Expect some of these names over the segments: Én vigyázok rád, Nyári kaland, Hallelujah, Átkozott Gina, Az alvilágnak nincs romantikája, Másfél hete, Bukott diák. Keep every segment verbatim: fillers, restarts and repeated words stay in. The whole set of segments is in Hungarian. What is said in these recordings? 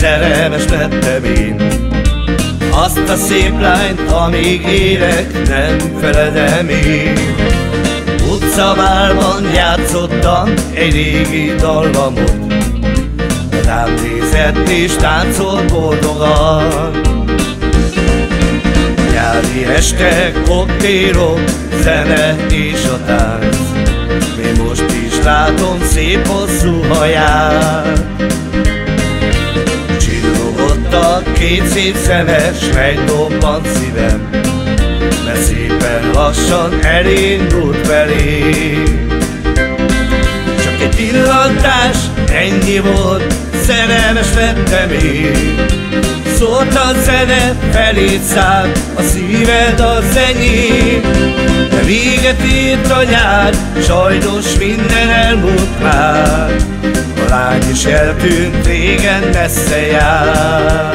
szerelmes lettem én. Azt a szép lányt, amíg élek, nem feledem én. Utcavárban játszottam egy régi dallamot, rám nézett és táncolt boldogan. Nyári este, koktélok, zene és a tánc, még most is látom szép hosszú haját. Csillogott a két szép szemes, megdobbant szívem, mert szépen lassan elindult felé. Csak egy pillantás, ennyi volt, szerelmes lettem én. Szólt a zene, feléd szállt, a szíved az enyém. De véget ért a nyár, sajnos minden elmúlt már. A lány is eltűnt, régen messze jár.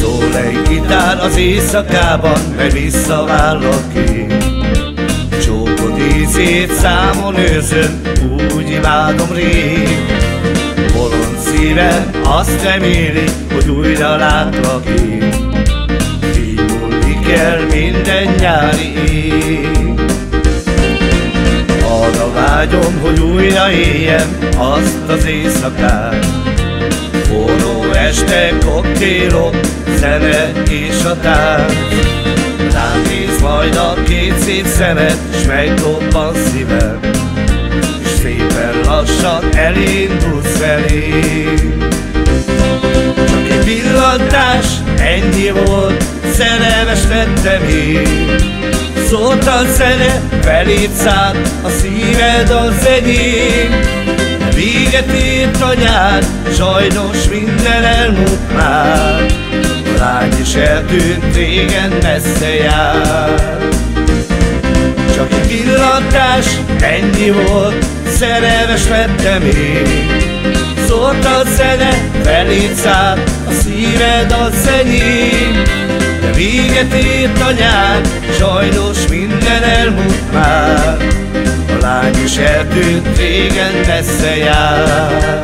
Szól egy gitár az éjszakában, meg visszavállak én. Csókod ízét számon őrzöm, úgy imádom rég. Bolond szívem azt reméli, hogy újra látlak én. Így múlni kell minden nyári ég. Arra vágyom, hogy újra éljem azt az éjszakát. Forró este, koktélok, zene és a tánc. Rám néz majd a két szép szemed, s megdobban szívem, szépen lassan elindulsz felé. Csak egy villantás, ennyi volt, szerelmes lettem én. Szólt a zene, feléd szállt, a szíved az enyém. De véget ért a nyár, sajnos minden elmúlt már. A lány is eltűnt, régen messze jár. Csak egy villantás, ennyi volt, szerelmes lettem én. Szólt a zene, feléd szállt, a szíved az enyém. De véget ért a nyár, sajnos minden elmúlt már. A lány is eltűnt, régen messze jár.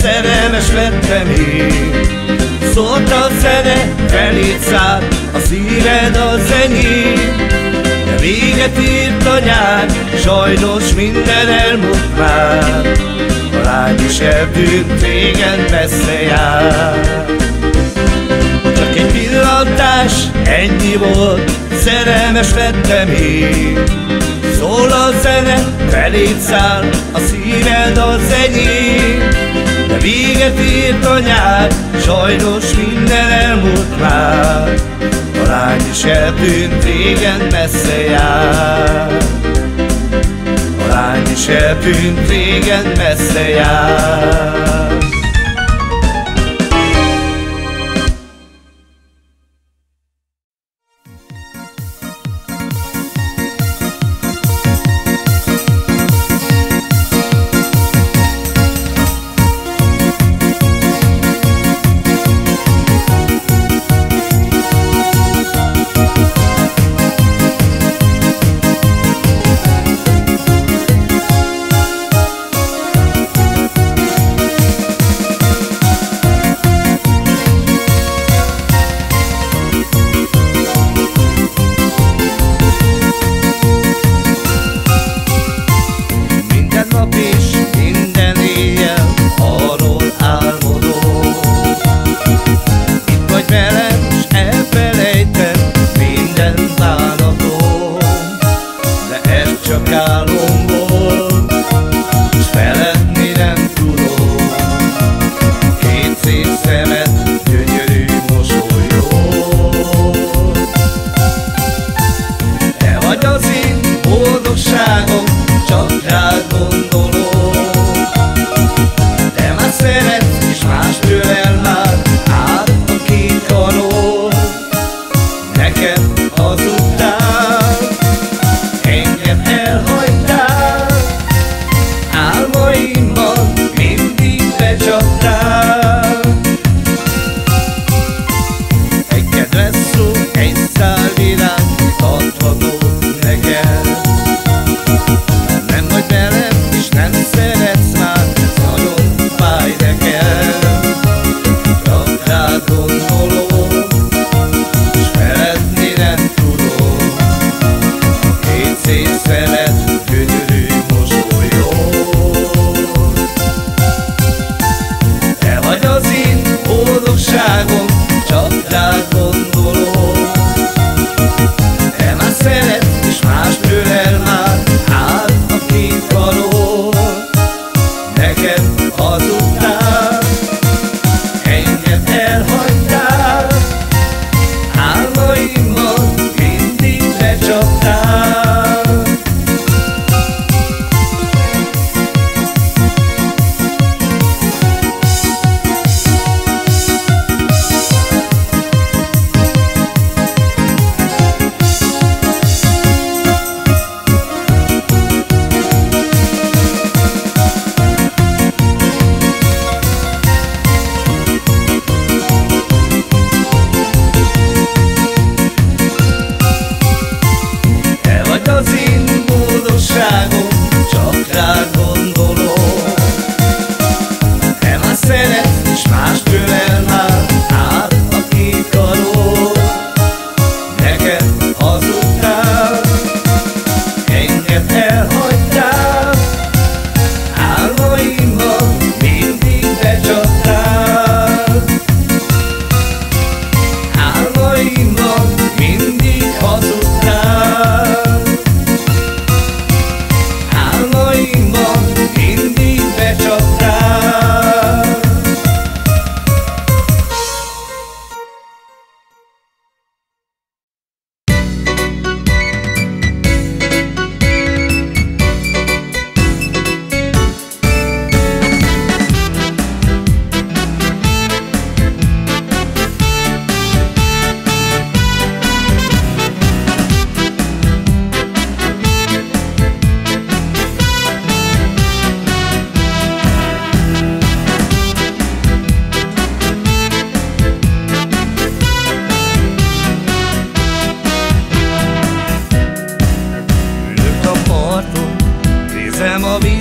Szerelmes lettem én. Szólt a zene, feléd szállt, a szíved az enyém. De véget ért a nyár, sajnos minden elmúlt már. A lány is eltűnt, régen messze jár. Csak egy pillantás, ennyi volt, szerelmes lettem én. Szól a zene, feléd szállt, a szíved az enyém. De véget ért a nyár, sajnos minden elmúlt már. A lány is eltűnt, régen messze jár. A lány is eltűnt, régen messze jár.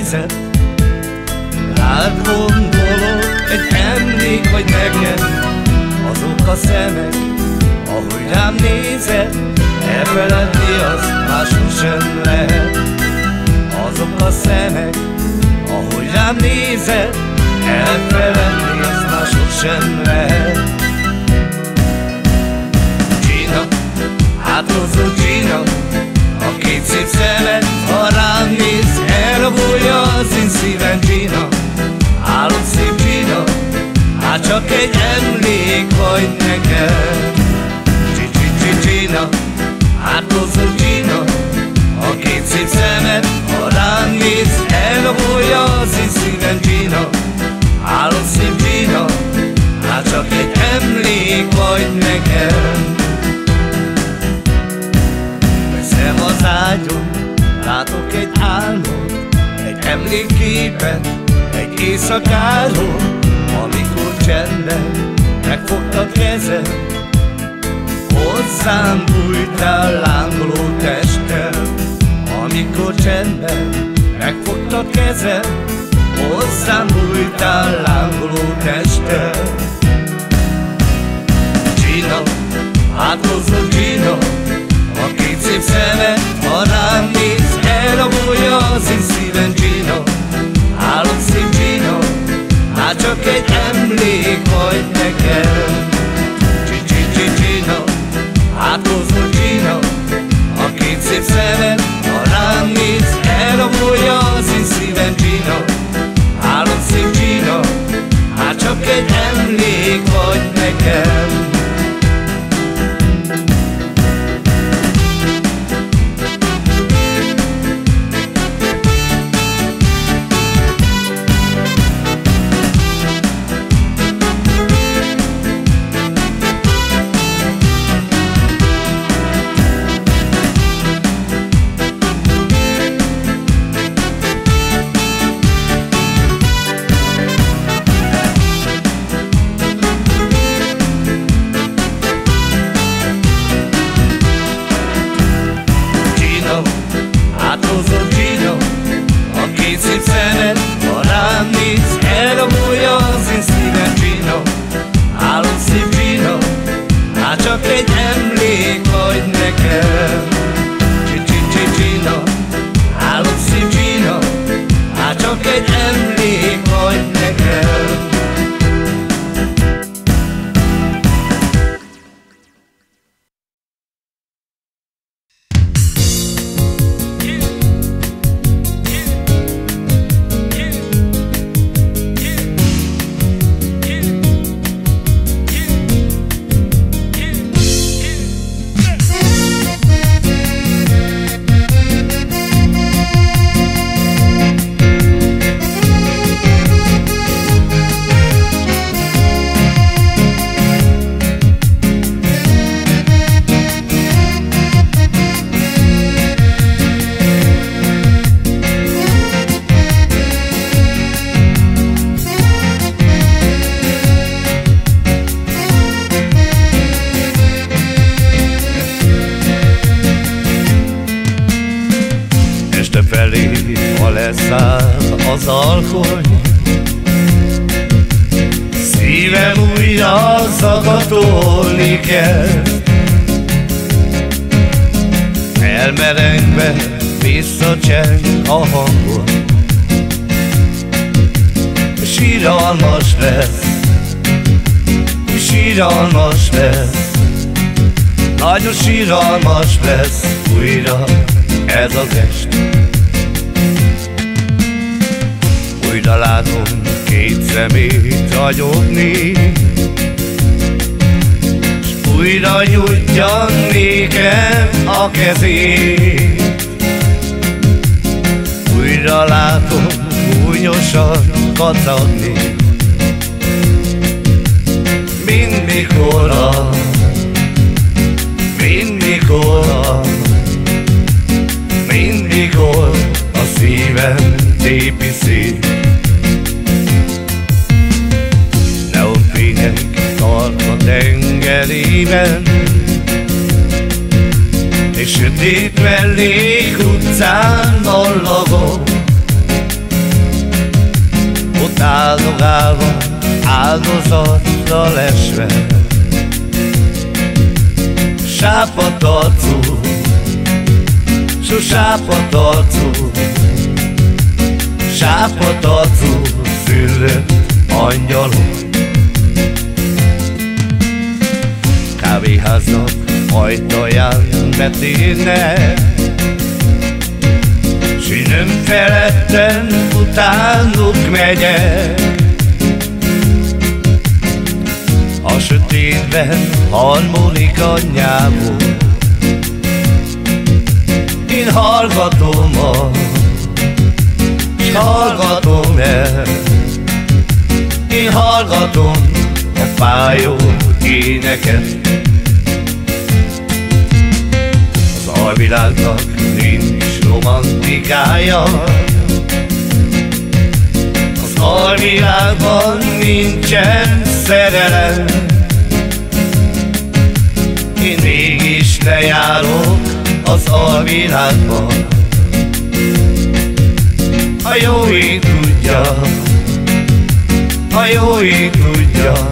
tetszett. Rád gondolok, egy emlék vagy neked, azok a szemek, ahogy rám nézed. Elfeledni azt máshol sem lehet. Azok a szemek, ahogy rám nézed. Elfeledni azt máshol sem lehet. Gina, átkozó Gina, a két szép szemed, ha rám néz, elrabolja az én szívem. Gina, álom szép Gina, hát csak egy emlék vagy nekem. Gina, átkozott Gina, a két szép szemed, ha rám néz, elrabolja az én szívem. Gina, álom szép Gina, hát csak egy emlék vagy nekem. Veszem az ágyon, látok egy álmot, egy emlékképet, egy éjszakáról, amikor csendben megfogtad kezed, hozzám bújtál lángoló testtel. Amikor csendben megfogtad kezed, hozzám bújtál lángoló testtel. Gina, átkozott Gina, a két szép szemed, ha rám néz, elrabolja az én szívem. Gina, álom szép Gina, hát csak egy emlék vagy nekem. Gina, átkozott Gina, a két szép szemed, ha rám néz, elrabolja az én szívem. Gina, álom szép Gina, hát csak egy emlék vagy nekem. Az alkony, szívem újra szagatolni kezd. Elmerengve visszacseng a hangon, síralmas lesz, síralmas lesz, nagyon síralmas lesz újra ez az est. Újra látom két szemét ragyogni, s újra nyújtja nékem a kezét. Újra látom gúnyosan kacagni, mint mikorra, mint mikorra, mint mikor a szívem tépi szét. Tarka tengerében, és sötét mellék utcán ballagok, ott áldogálva, áldozatra lesve. Sápadt arcú, sápadt arcú, sápadt arcú szülő angyalom. Kávéháznak ajtaján beténe, sinem feletten utánuk megyek. A sötétben harmonika nyámú, én hallgatom a, s hallgatom el, én hallgatom a fájó éneket. Az alvilágnak nincs romantikája, az alvilágban nincsen szerelem. Én mégis lejárok az alvilágba, a jó ég tudja, a jó ég tudja,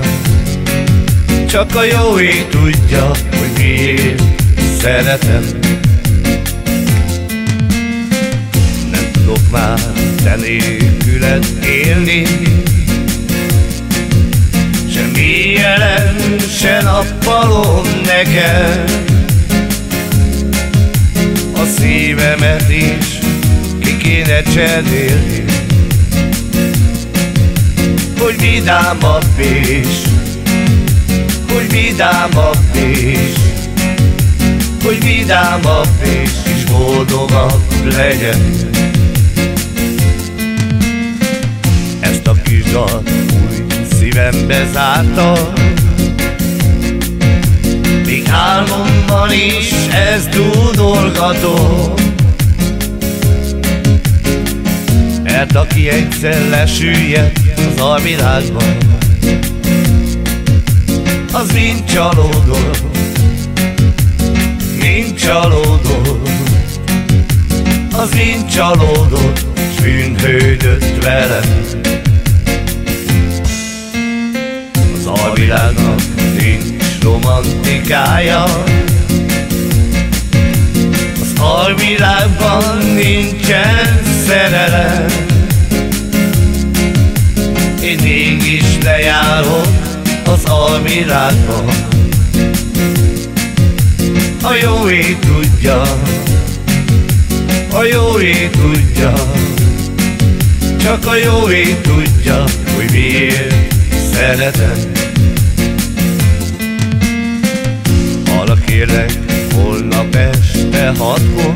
csak a jó ég tudja, hogy miért szeretem. Nem tudok már te nélküled élni, sem éjjelen, se nappalom neked. A szívemet is ki kéne cserélni, hogy vidámabb is, hogy vidámabb is, hogy vidámabb is, és boldogabb legyen. Ezt a kis dal új szívembe zárta, még álmomban is ez dúdolgató. Mert aki egyszer lesüllyed az alvilágban, az mind csalódó, mind csalódó, az mind csalódó, s bűnhődött velem. Az alvilágnak nincs romantikája, az alvilágban nincsen szerelem. Én mégis lejárok az alvilágba, a jó ég tudja, a jó ég tudja, csak a jó ég tudja, hogy miért szeretem. Arra kérlek, holnap este hatkor,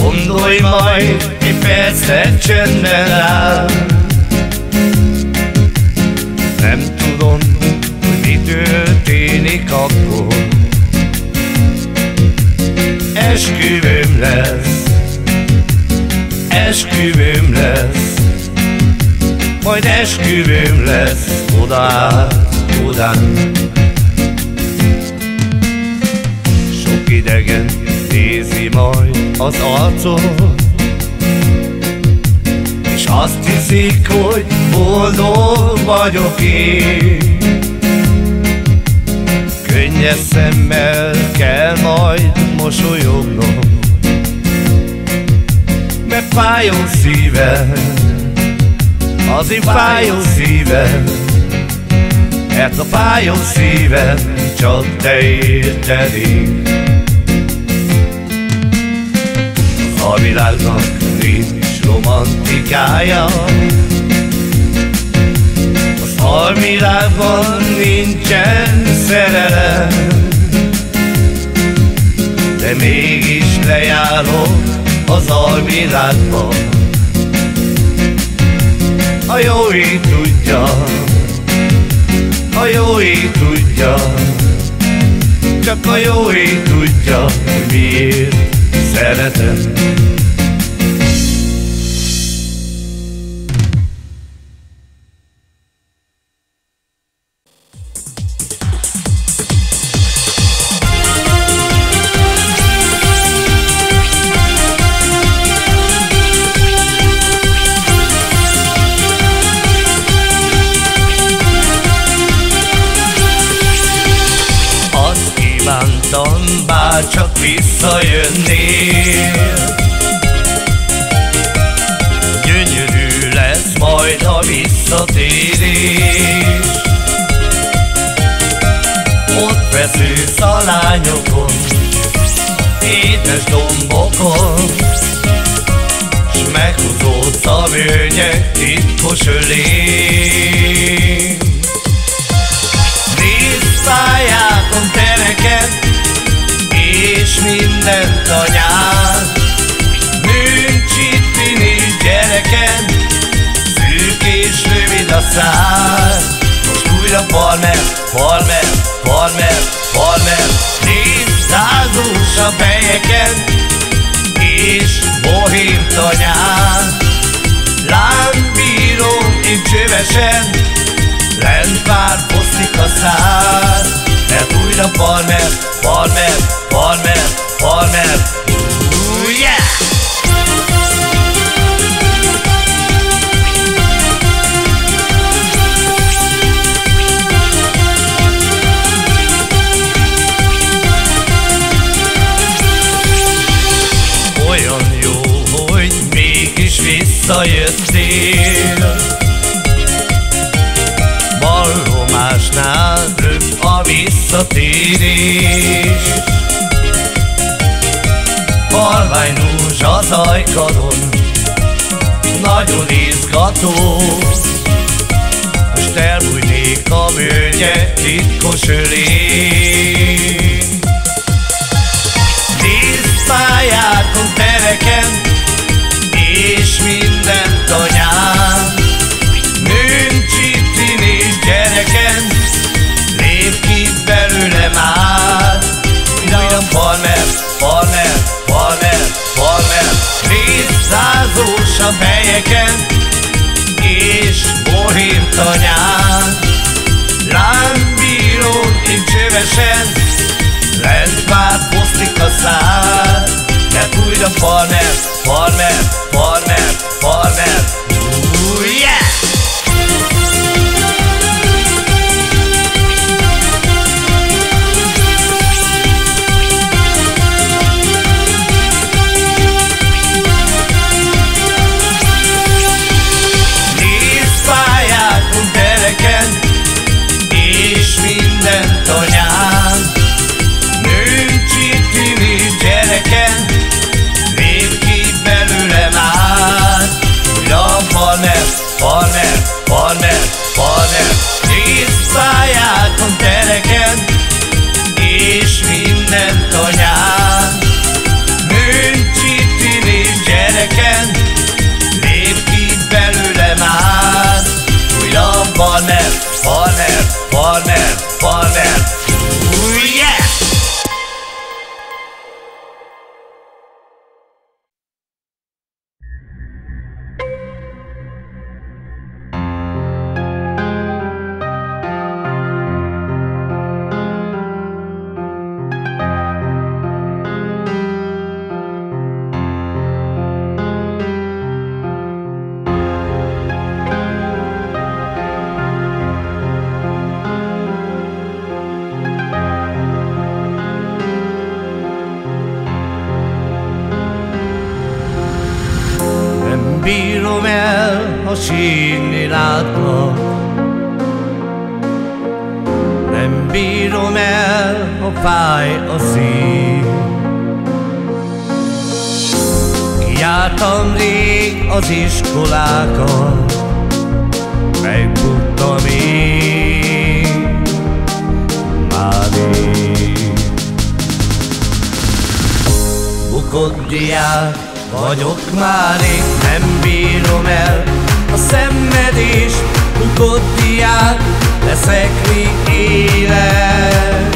gondolj majd egy percet csendben áll. Nem tudom, hogy mi történik akkor, esküvőm lesz, esküvőm lesz, majd esküvőm lesz odaát odán. Sok idegen nézi majd az arcom, és azt hiszik, hogy boldog vagyok én. Könnyes szemmel kell majd mosolyognom, mert fájó szívem, az én fájó szívem, mert a fájó szívem csak te érted én. Az alvilágnak nincs romantikája, az alvilágban nincsen szerelem. De mégis lejárok az alvilágba, a jó ég tudja, a jó ég tudja, csak a jó ég tudja, hogy miért szeretem. voltam, bár csak visszajönnél. Gyönyörű lesz majd a visszatérés, ott feszülsz a lányokon, édes dombokon, s meghúzódsz a völgyek titkos ölén. Nézd szájákon tereket, és mindent a nyár. Nőncs itt, nincs gyereked, szűk és rövid a szád. Most újra farmer, farmer, farmer, farmer. Nézd százós a fejeket, és bohém a nyár. Lámbírom én csövesen, lent már poszik a száz, mert újra farmer, farmer, farmer, farmer. Ooh, yeah! Olyan jó, hogy mégis visszajöttél, másnál röbb a visszatérés. Halvány rúzsa zajkadon, nagyon izgató, most elbújnék a völgyek titkos ölén. Nézd szájákon tereken, és mindent a nyár. Lép ki belőle már, újra farmer, farmer, farmer, farmer. Nézd százós a fejeken, és bohém a nyár. Lámbírom én csövesen, lent már posztik a szád, mert újra farmer, farmer, farmer, farmer. Ooh, yeah! És mindent a nyár. Nőncs itt, nincs gyerekem, lép ki belőle már. Újra a farmer, farmer, farmer, farmer. Nézd szájákon tereken, és mindent a nyár. Nőncs itt, nincs gyerekem, lép ki belőle már. Újra a farmer, farmer, farmer, farmer. Ooh, yeah! Sírni látlak, nem bírom el, ha fáj a szív. Kijártam rég az iskolákat, megbuktam én, már én. Bukott diák vagyok már én, nem bírom el a szenvedés, bukott diák leszek, míg élek.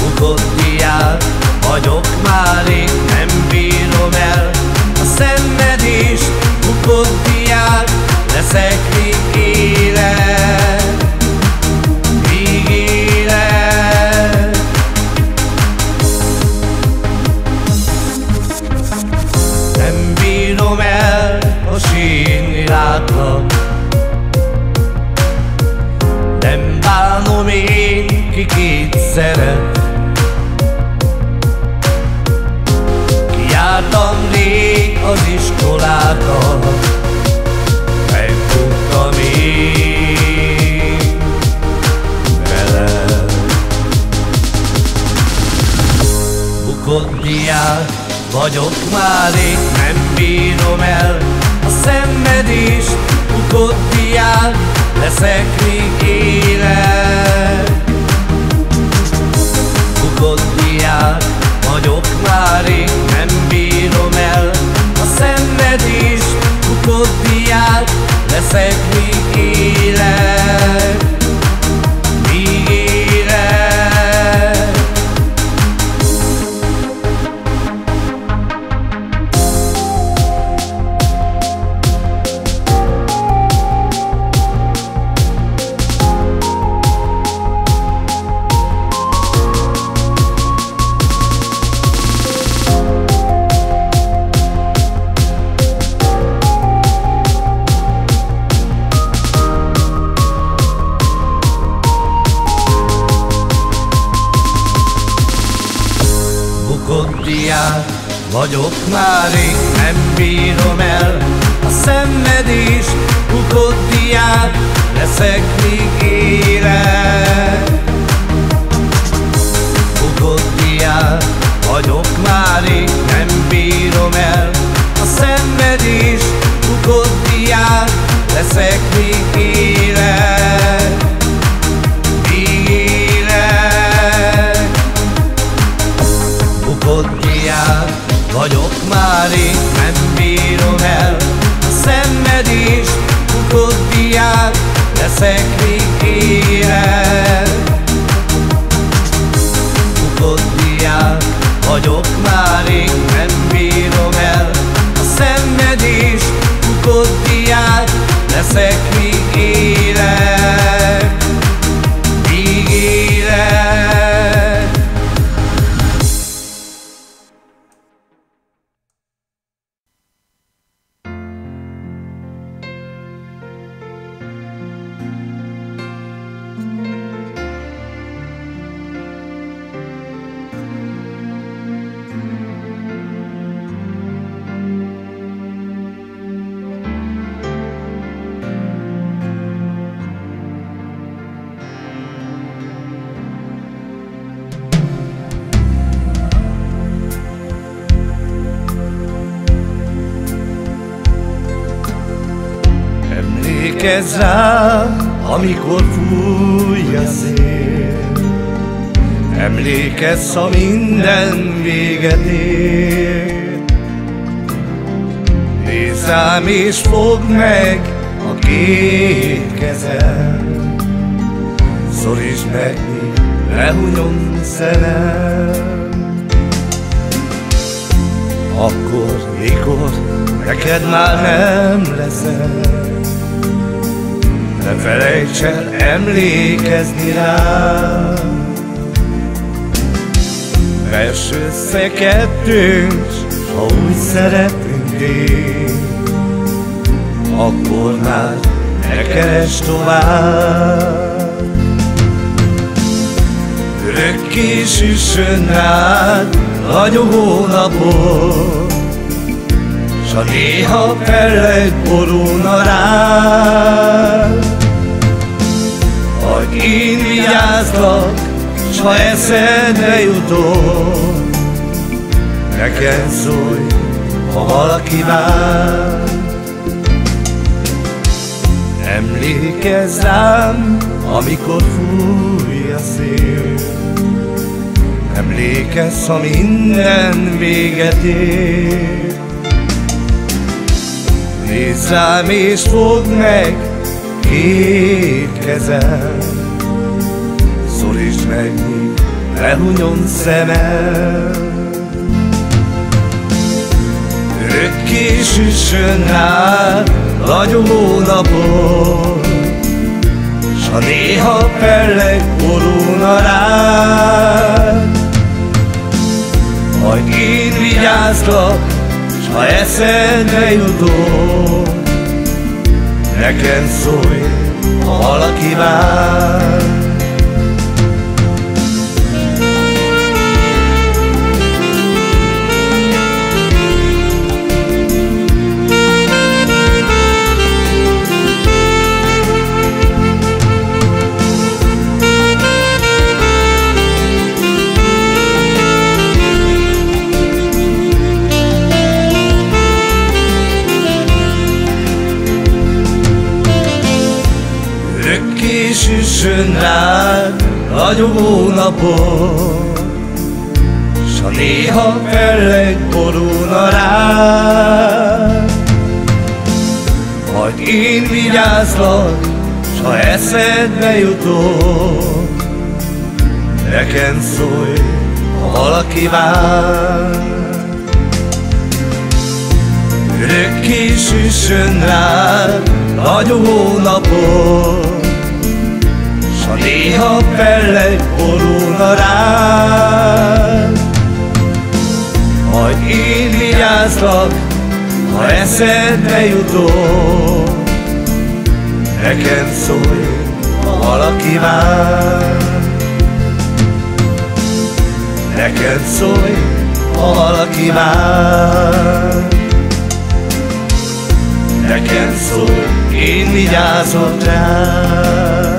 Bukott diák vagyok már én, nem bírom el a szenvedés, bukott diák leszek, míg élek. Míg élek. Nem bírom el, ha sírni látlak, nem bánom halál vagyok már én, nem bírom el a szenvedést, Bukott diák, leszek még élet. Bukott diák vagyok már én, nem bírom el a szenvedést, Bukott diák, leszek még élet. Bukott diák vagyok már én, nem bírom el a szenvedést, Bukott diák, leszek még élet. Bukott diák vagyok már én, nem bírom el a szenvedést, Bukott diák, leszek még élet. Bukott diák vagyok már én, nem bírom el a szenvedést, Bukott diák, leszek még élet. Bukott diák vagyok már én, nem bírom el a szenvedést, Bukott diák, leszek még élet. Még élet. Emlékezz rám, amikor fúj a szél, emlékezz, ha minden véget ér. Nézz rám és fogd meg a két kezem, szorítsd meg, lehunyom szemem. Akkor, mikor neked már nem leszel, ne felejts el emlékezni rám. Vers össze kettőnk, ha úgy szeretünk én, akkor már ne keresd tovább. Örökké süssön rád ragyogó napot, s ha néha fellegd borulna rád. Hogy én vigyázlak, s ha eszedbe jutok, nekem szólj, ha valaki vár. Emlékezz rám, amikor fúj a szél, emlékezz, ha minden véget ér. Nézz rám és fogd meg két kezem, szorítsd meg, lehunyom szemem. Örökké süssön rád ragyogó napot, s ha néha fellegd borulna rád. Hagyj én vigyázlak, ha eszedbe jutok, nekem szólj, ha valaki vár. Süsön rád a nyugó napon, s ha néha felleg borulna rád, majd én vigyázlak, s ha eszedbe jutok, nekem szólj, ha valaki vár. Örökké süsön rád a nyugó napon, s ha néha felleg borulna rád, majd én vigyázlak, ha eszedbe jutok, nekem szólj, ha valaki vár. Nekem szólj, ha valaki vár. Nekem szólj, én vigyázok rád.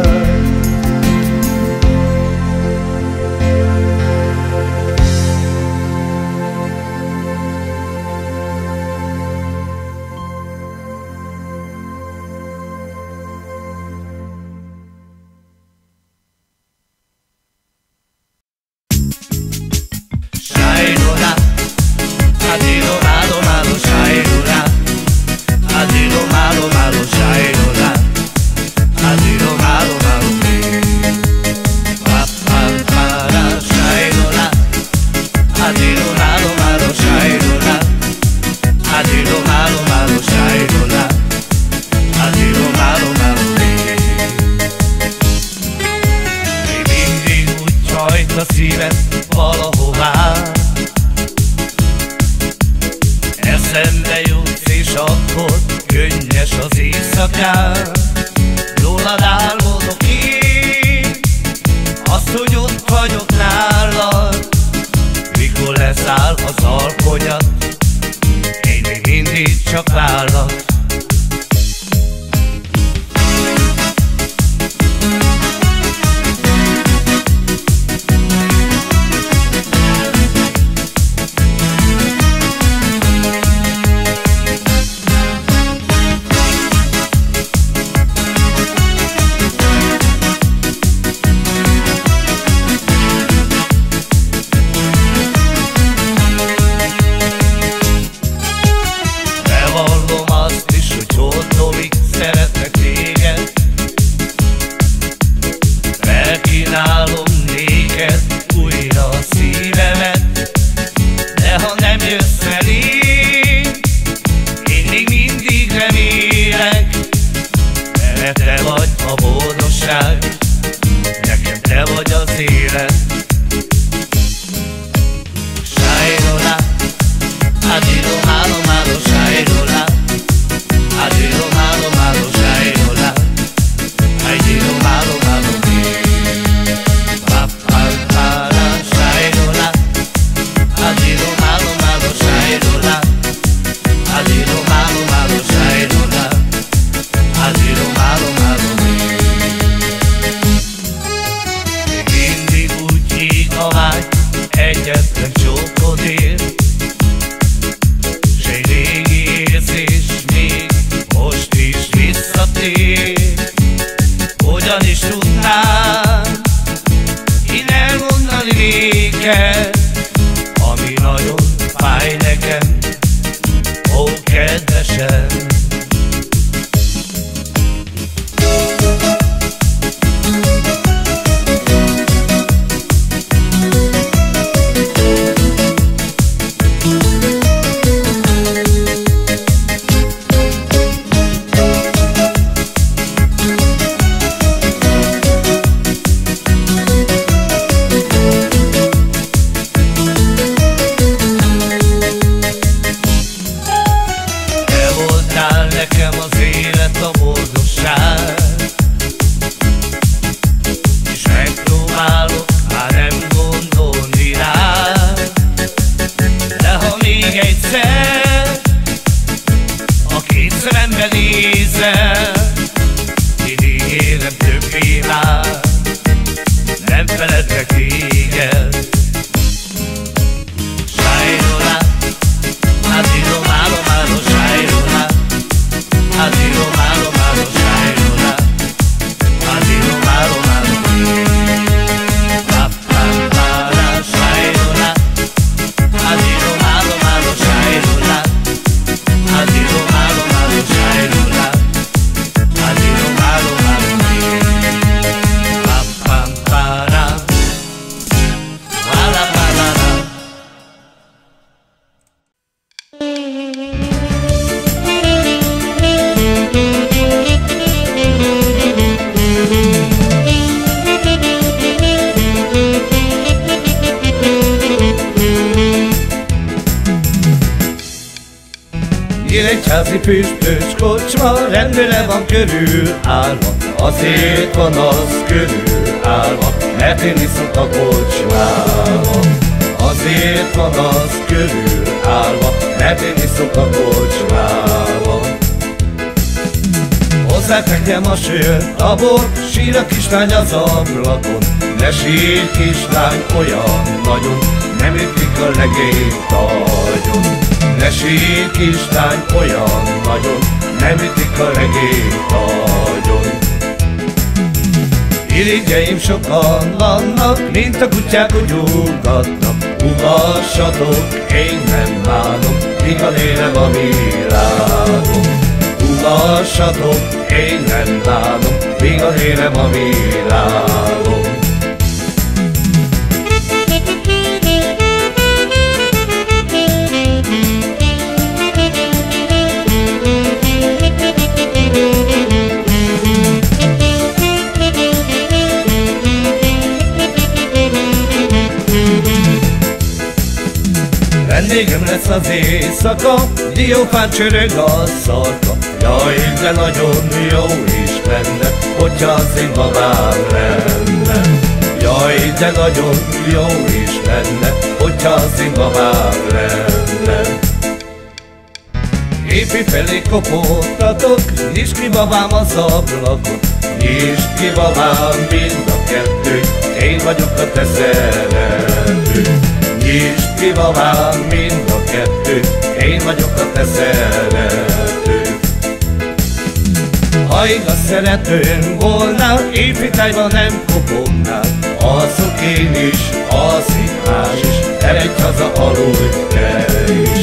Én egy házi püspös kocsma, rendőre van körül állva, azért van az körül állva, mert én iszok a kocsmába. Azért van az körül állva, mert én iszok a kocsmába. Hozzák engem a sör, a bor, sír a kislány az ablakon, de sír kislány olyan nagyon, nem ütik a legényt agyon. Ne sír kislány olyan nagyon, nem ütik a legényt agyon. Irigyeim sokan vannak, mint a kutyák, hogy ugatnak, ugassatok, én nem bánom, míg a lélem a világon. Ugassatok, én nem bánom, míg a lélem a világon. Vendégem lesz az éjszaka, diófán csörög a szarka. Jaj, de nagyon jó is lenne, hogyha az én babám lenne. Jaj, de nagyon jó is lenne, hogyha az én babám lenne. Épi felé kopogtatok, nyisd ki babám az ablakot, nyisd ki babám mind a kettőt, én vagyok a te szeretőd. Nyisd ki babám mind a kettőt, én vagyok a te szeretőd. Ha igaz szeretőm volnál, éjfi tájban nem kopognál, alszok én is, alszik más is, eredj haza, aludj te is.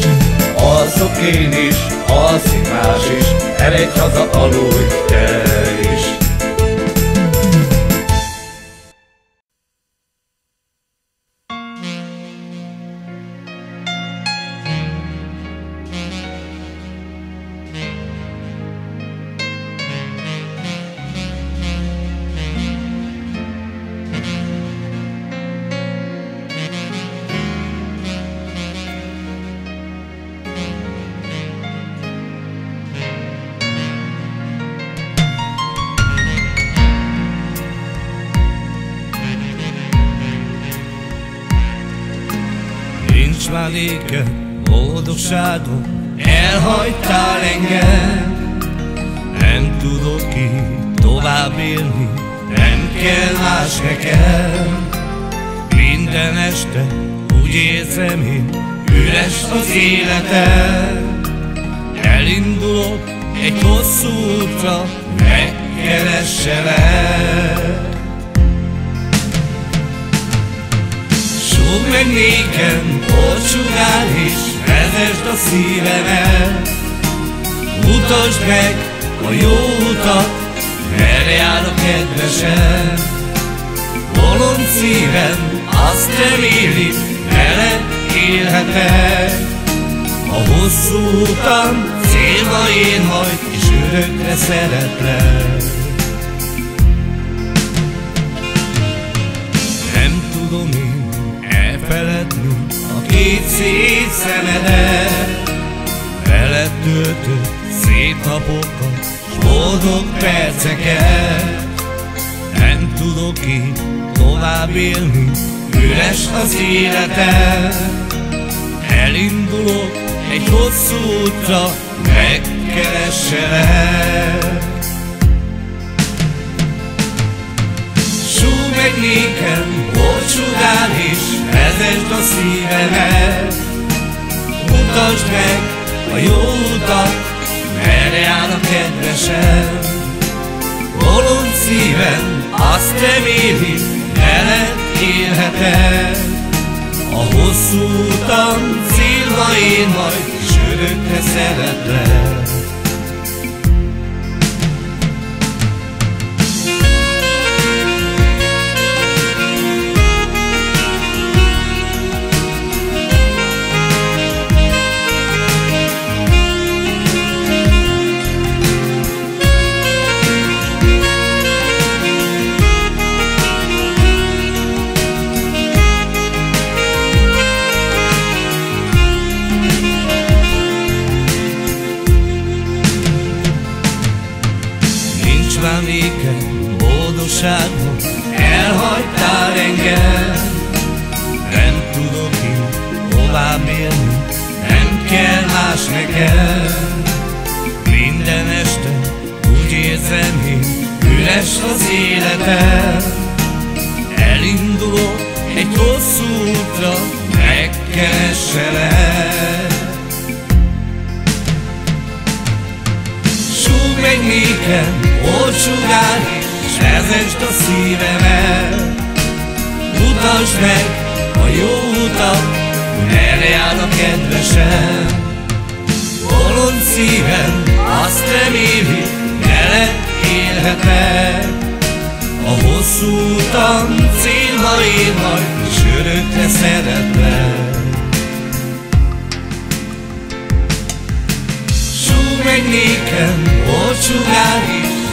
Alszok én is, alszik más is, eredj haza, aludj te is. Lékem, boldogságom, elhagytál engem. Nem tudok így tovább élni, nem kell más nekem. Minden este úgy érzem én, üres az életem. Elindulok egy hosszú útra, megkeresselek. Súgd meg nékem, bocsúgál és vezesd a szívemet. Mutasd meg a jó utat, merre jár a kedvesem. Bolond szívem azt reméli, veled élhetek. A hosszú utam célba én majd, és örökre szeretlek. Nem tudom én feledni a két szép szemedet. Veled töltött szép napokat, boldog perceket. Nem tudok így tovább élni, üres az életem. Elindulok egy hosszú útra, megkeresselek. Súgd meg nékem, bocsúgál és vezesd a szívemet, mutasd meg a jó utat, merre jár a kedvesem. Bolond szívem azt reméli, veled élhetek. A hosszú utam célba én majd, s örökre szeretlek. tovább élni, nem kell más neked. Minden este úgy érzem én, üres az életem. Elindulok egy hosszú útra, megkeresselek. Súgd meg nékem, olcsugál, s vezesd a szívemet. Mutasd meg a jó utat, merre jár a kedvesem. Bolond szívem azt reméli, veled élhetek. A hosszú utam célba ér majd, s örökre szeretlek. Súgd meg nékem, olcsugál,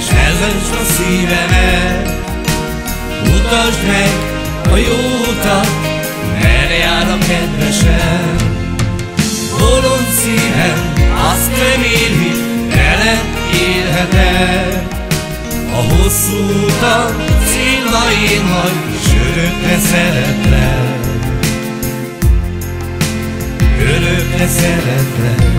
s vezesd a szívemet. Mutasd meg a jó utat, merre jár a kedvesem. Bolond szívem azt reméli, veled élhetek. A hosszú utam célba ér majd, s örökre szeretlek. Örökre szeretlek.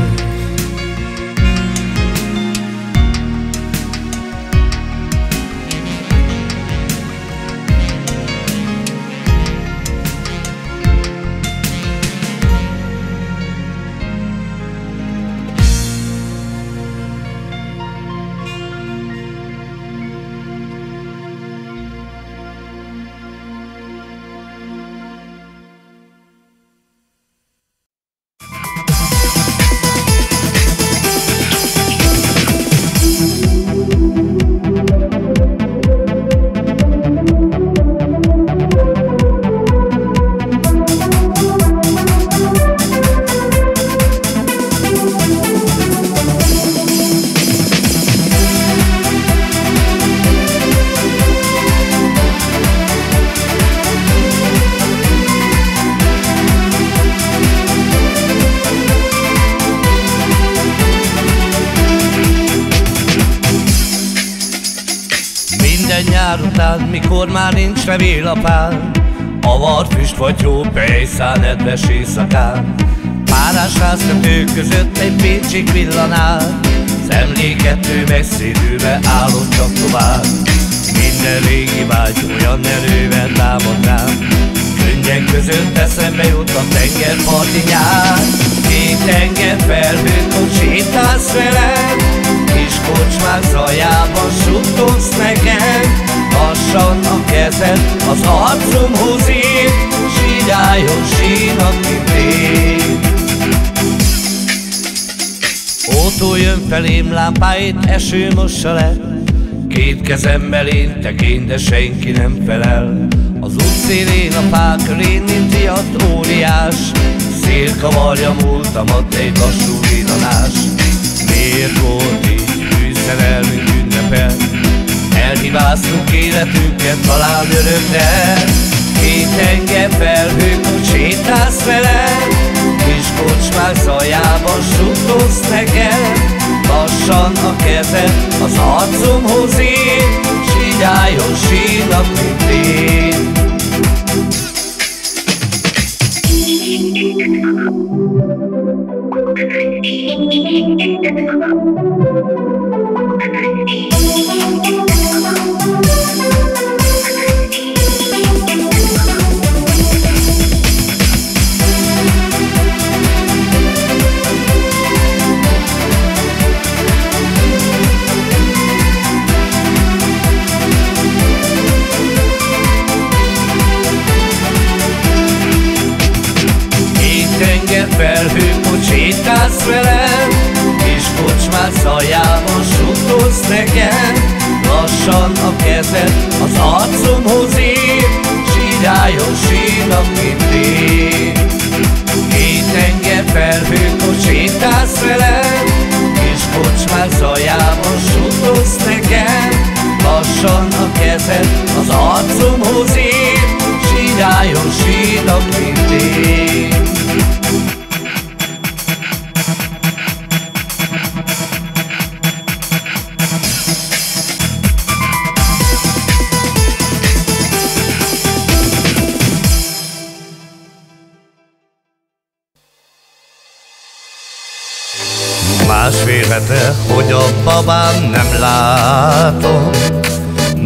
Mikor már nincs levélapám, avar füst vagy jó pejszán nedves éjszakán. Párás háztető között egy pécsik villanál, az emlékető megszínűve állott csak tovább. Minden régi vágy olyan erővel támad rám, könnyek között eszembe jut a tengerparti nyár. Két tenger felnőtt, hogy sétálsz velem, kis kocsmák zajában suttogsz nekem. Lassan a kezed az arcomhoz ér, síráljon sír, aki fél. Ótól jön felém, lámpáit eső mossa le, két kezemmel éntek én, de senki nem felel. Az útszélén a fák ölén, mint riadt óriás, szél kavarja múltamat egy lassú villanás. Miért volt így, bűszerelmünk ünnepel, elhibáztuk életünket talán örökre. Két tenger felhők, hogy sétálsz velem, kis kocsmák zajában suttogsz nekem. Lassan a kezed az arcomhoz ér, s így álljon sírnak, mint én. Másfél hete, hogy a babám nem látom.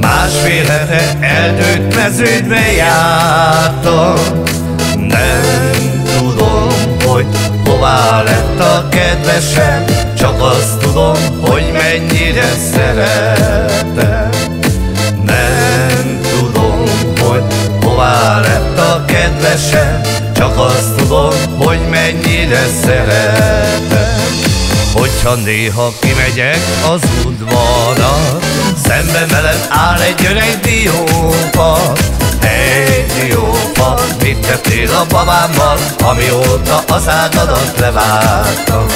Másfél hete eldőtt meződbe jártam. Nem tudom, hogy hová lett a kedvesem, csak azt tudom, hogy mennyire szeretem. Nem tudom, hogy hová lett a kedvesem, csak azt tudom, hogy mennyire szeretem. Hogyha néha kimegyek az udvarra, szemben velem áll egy öreg diófa. Hey diófa, mit tettél a babámmal, amióta az ágadat levágtam?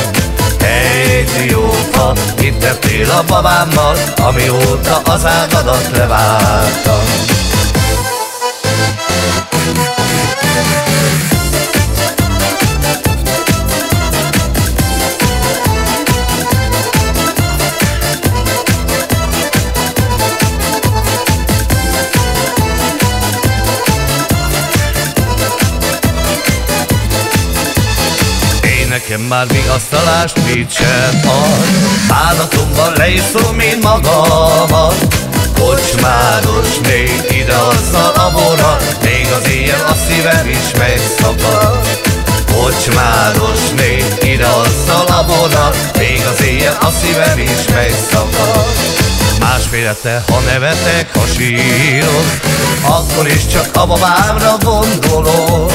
Hey diófa, mit tettél a babámmal, amióta az ágadat levágtam? Nekem már még asztalást mit sem ad, bánatomban leiszom én magamat. Kocsmáros még ide azzal a borral, még az éjjel a szívem is megszakad. Kocsmáros még ide azzal a borral, még az éjjel a szívem is megszakad. Másfél hete, ha nevetek, ha sírok, akkor is csak a babámra gondolok.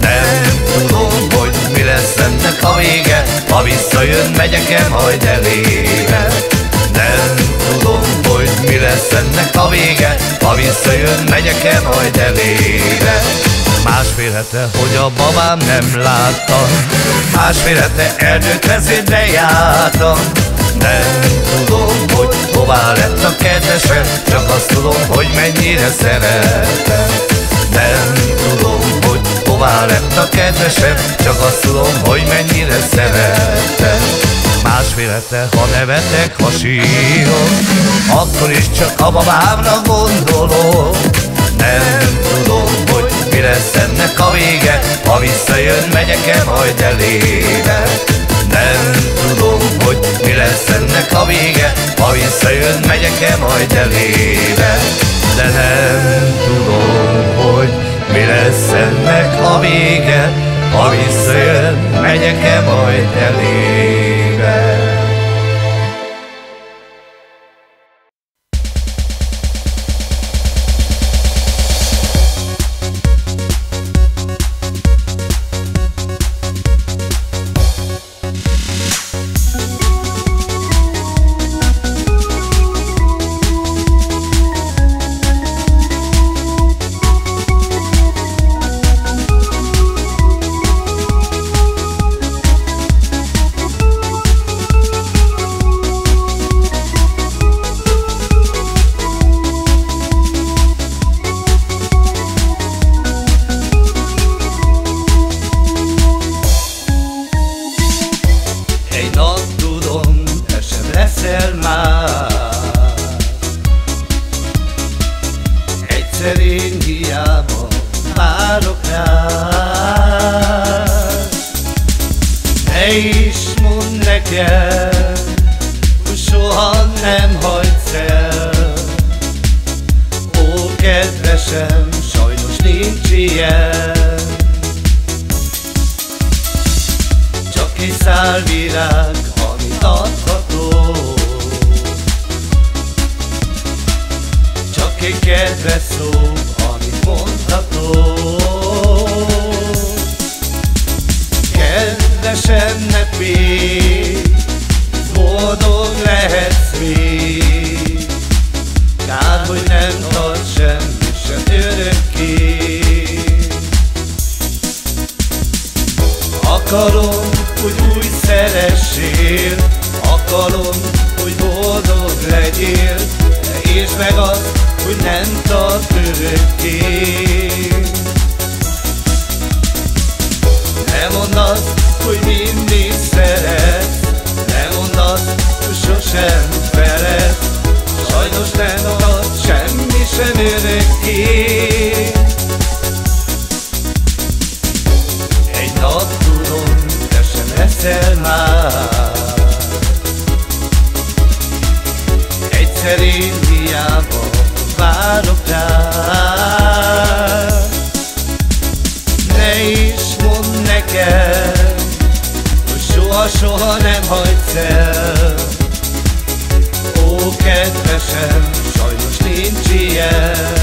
Nem tudom, hogy mi lesz ennek a vége, ha visszajön, megyek-e majd elébe. Nem tudom, hogy mi lesz ennek a vége, ha visszajön, megyek-e majd elébe. Másfél hete, hogy a babám nem láttam, másfél hete erdőt vezérbe jártam. Nem tudom, hogy hová lett a kedvesem, csak azt tudom, hogy mennyire szeretem. Nem tudom, hogy hová lett a kedvesem, csak azt tudom, hogy mennyire szeretem. Másfél hete, ha nevetek, ha sírok, akkor is csak a babámra gondolok. Nem tudom, hogy mi lesz ennek a vége, ha visszajön, megyek-e majd elébe. Nem tudom, hogy mi lesz ennek a vége, ha visszajön, megyek-e majd elébe. De nem tudom, hogy mi lesz ennek a vége, ha visszajön, megyek-e majd elébe. Egy nap tudom, te sem leszel már. neked, hogy soha-soha nem hagysz el. Ó, kedvesem, sajnos nincs ilyen.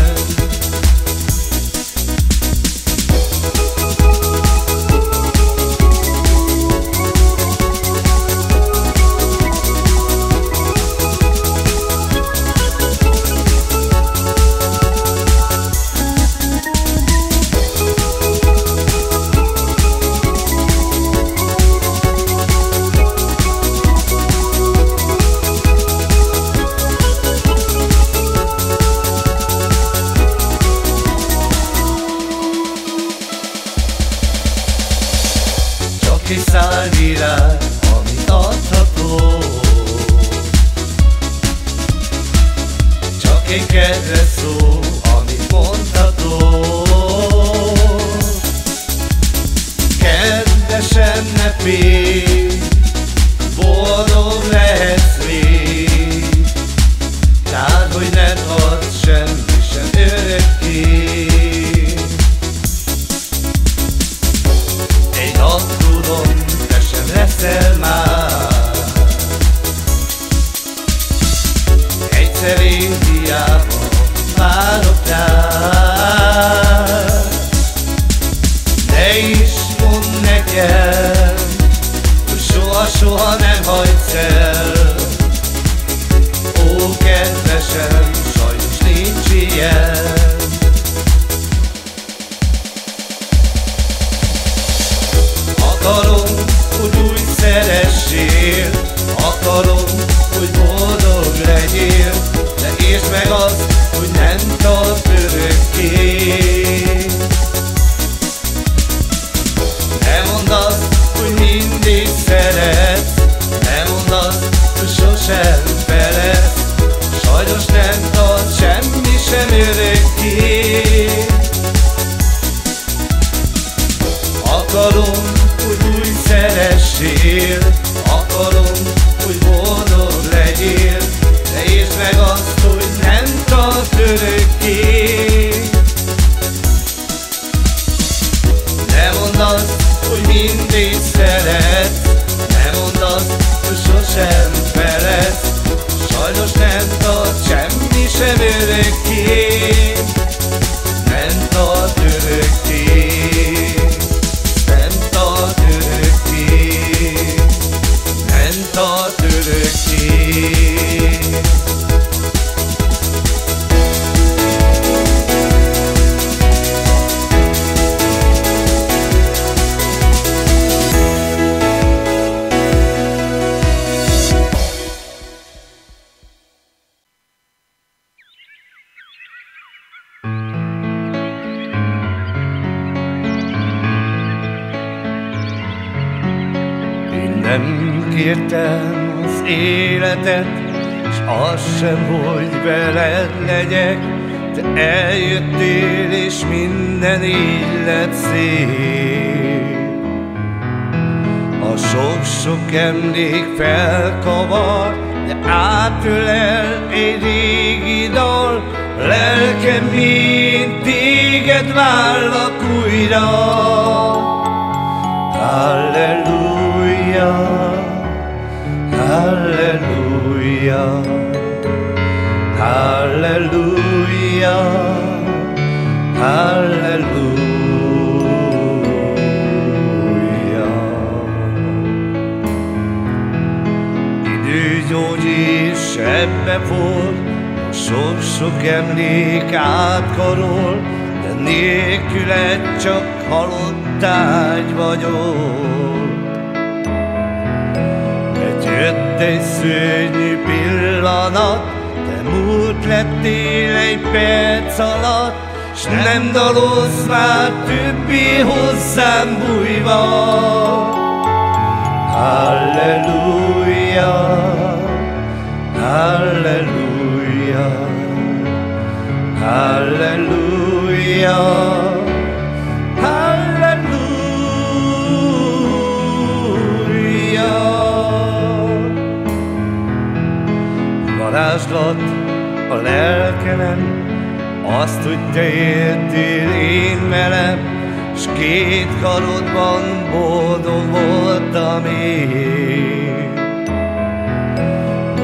s két karodban boldog voltam én.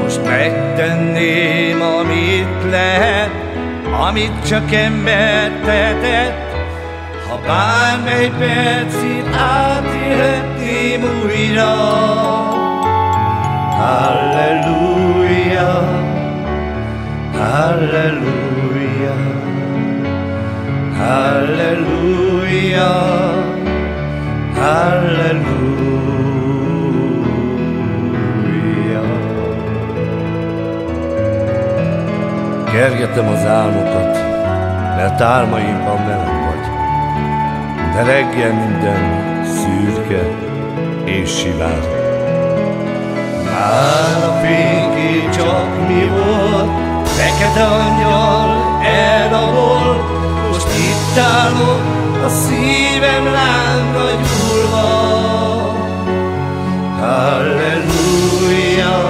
Most megtenném, amit lehet, amit csak ember tehetett, ha bármely percig átélhetném újra. Hallelujah, hallelujah, hallelujah, hallelujah. Kergetem az álmokat, mert álmaimban meleg vagy, de reggel minden szürke és sivár. Már a fénké csak mi volt, fekete angyal elrabol, most itt állok, a szívem lángra gyúrva. Halleluja,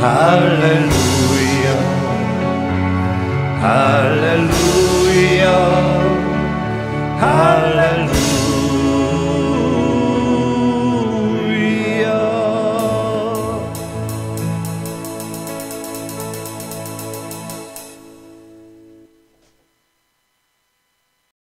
halleluja, halleluja.